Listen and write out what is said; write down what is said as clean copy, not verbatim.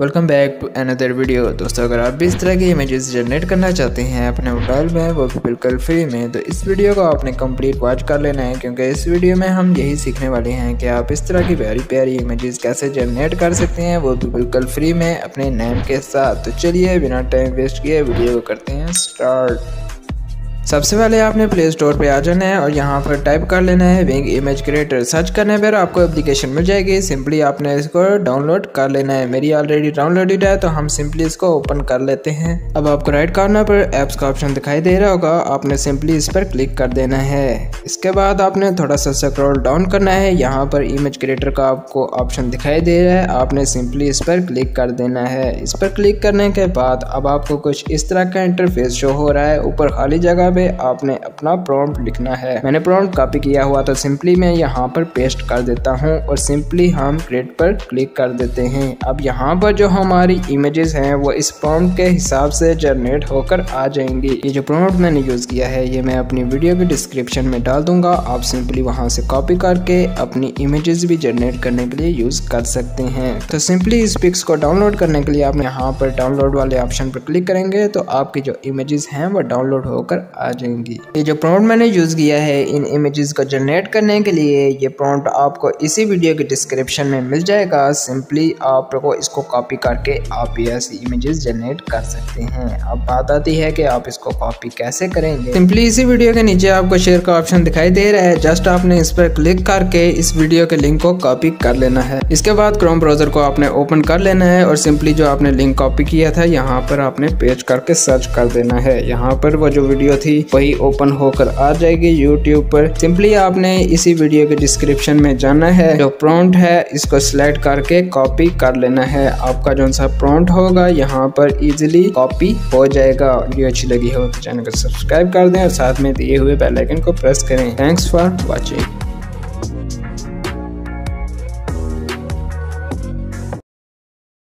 Welcome back to another video. दोस्तों, अगर आप भी इस तरह की इमेजेस जनरेट करना चाहते हैं अपने मोबाइल में, वो भी बिल्कुल फ्री में, तो इस वीडियो को आपने कंप्लीट वॉच कर लेना है, क्योंकि इस वीडियो में हम यही सीखने वाले हैं कि आप इस तरह की प्यारी प्यारी इमेजेस कैसे जनरेट कर सकते हैं, वो भी बिल्कुल फ्री में अपने नेम के साथ। तो चलिए बिना टाइम वेस्ट किए वीडियो को करते हैं स्टार्ट। सबसे पहले आपने प्ले स्टोर पर आ जाना है और यहाँ पर टाइप कर लेना है विंग इमेज क्रिएटर। सर्च करने पर आपको एप्लीकेशन मिल जाएगी। सिंपली आपने इसको डाउनलोड कर लेना है। मेरी ऑलरेडी डाउनलोडेड है, तो हम सिंपली इसको ओपन कर लेते हैं। अब आपको राइट कॉर्नर पर ऐप्स का ऑप्शन दिखाई दे रहा होगा, आपने सिंपली इस पर क्लिक कर देना है। इसके बाद आपने थोड़ा सा स्क्रॉल डाउन करना है, यहाँ पर इमेज क्रिएटर का आपको ऑप्शन दिखाई दे रहा है, आपने सिंपली इस पर क्लिक कर देना है। इस पर क्लिक करने के बाद अब आपको कुछ इस तरह का इंटरफेस शो हो रहा है। ऊपर खाली जगह आपने अपना प्रॉम्प्ट लिखना है। मैंने प्रॉम्प्ट कॉपी किया हुआ, तो सिंपली मैं यहाँ पर पेस्ट कर देता हूँ और सिंपली हम क्रिएट पर क्लिक कर देते हैं। अब यहाँ पर जो हमारी इमेजेस हैं वो इस प्रॉम्प्ट के हिसाब से जनरेट होकर आ जाएंगी। ये जो प्रॉम्प्ट मैंने यूज किया है, ये मैं अपनी वीडियो के डिस्क्रिप्शन में डाल दूंगा। आप सिंपली वहाँ से कॉपी करके अपनी इमेजेस भी जनरेट करने के लिए यूज कर सकते हैं। तो सिंपली इस पिक्स को डाउनलोड करने के लिए आप यहाँ पर डाउनलोड वाले ऑप्शन पर क्लिक करेंगे, तो आपकी जो इमेजेस हैं वो डाउनलोड होकर आ जाएंगी। ये जो प्रॉम्प्ट मैंने यूज किया है इन इमेजेस को जनरेट करने के लिए, ये प्रॉम्प्ट आपको इसी वीडियो के डिस्क्रिप्शन में मिल जाएगा। सिंपली आपको इसको कॉपी करके आप ऐसी इमेजेस जनरेट कर सकते हैं। अब बात आती है कि आप इसको कॉपी कैसे करेंगे। सिंपली इसी वीडियो के नीचे आपको शेयर का ऑप्शन दिखाई दे रहा है, जस्ट आपने इस पर क्लिक करके इस वीडियो के लिंक को कॉपी कर लेना है। इसके बाद क्रोम ब्राउजर को आपने ओपन कर लेना है और सिंपली जो आपने लिंक कॉपी किया था यहाँ पर आपने पेस्ट करके सर्च कर देना है। यहाँ पर वो जो वीडियो थी वही ओपन होकर आ जाएगी YouTube पर। सिंपली आपने इसी वीडियो के डिस्क्रिप्शन में जाना है, जो प्रॉम्प्ट है इसको सिलेक्ट करके कॉपी कर लेना है। आपका जो सा प्रॉम्प्ट होगा यहाँ पर इजीली कॉपी हो जाएगा। वीडियो अच्छी लगी हो तो चैनल को सब्सक्राइब कर दें और साथ में दिए हुए बेल आइकन को प्रेस करें। Thanks for watching.